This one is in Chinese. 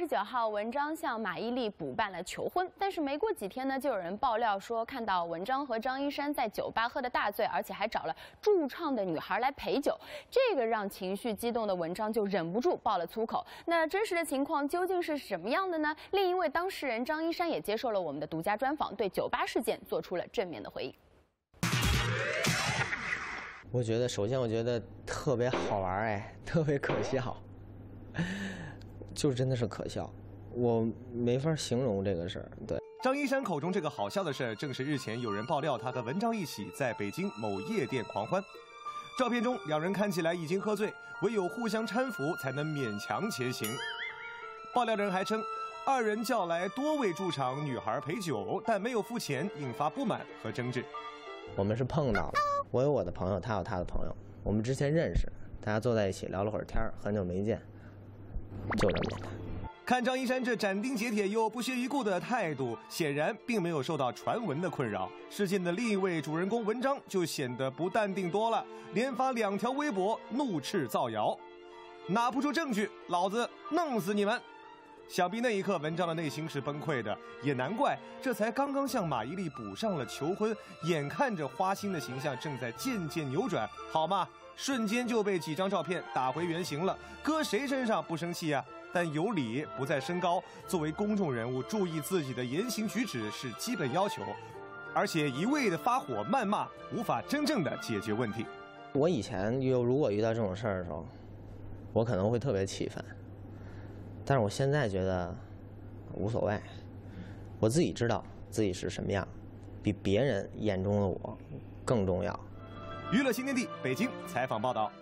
29号，文章向马伊琍补办了求婚，但是没过几天呢，就有人爆料说看到文章和张一山在酒吧喝得大醉，而且还找了驻唱的女孩来陪酒，这个让情绪激动的文章就忍不住爆了粗口。那真实的情况究竟是什么样的呢？另一位当事人张一山也接受了我们的独家专访，对酒吧事件做出了正面的回应。 我觉得，首先我觉得特别好玩哎，特别可笑，就真的是可笑，我没法形容这个事儿。对，张一山口中这个好笑的事儿，正是日前有人爆料他和文章一起在北京某夜店狂欢。照片中，两人看起来已经喝醉，唯有互相搀扶才能勉强前行。爆料人还称，二人叫来多位驻场女孩陪酒，但没有付钱，引发不满和争执。我们是碰到了。 我有我的朋友，他有他的朋友。我们之前认识，大家坐在一起聊了会儿天，很久没见，就这么简单。看张一山这斩钉截铁又不屑一顾的态度，显然并没有受到传闻的困扰。事件的另一位主人公文章就显得不淡定多了，连发2条微博怒斥造谣，拿不出证据，老子弄死你们！想必那一刻文章的内心是崩溃的，也难怪，这才刚刚向马伊琍补上了求婚，眼看着花心的形象正在渐渐扭转，好嘛，瞬间就被几张照片打回原形了。搁谁身上不生气啊？但有理不在身高，作为公众人物，注意自己的言行举止是基本要求，而且一味的发火谩骂，无法真正的解决问题。我以前如果遇到这种事儿的时候，我可能会特别气愤。 但是我现在觉得无所谓，我自己知道自己是什么样，比别人眼中的我更重要。娱乐新天地北京采访报道。